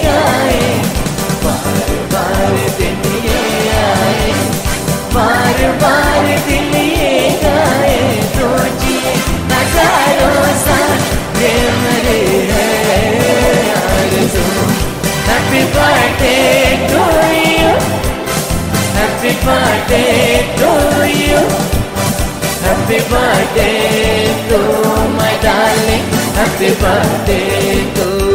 Happy birthday to you. Happy birthday to you. Happy birthday to my darling. Happy birthday to you.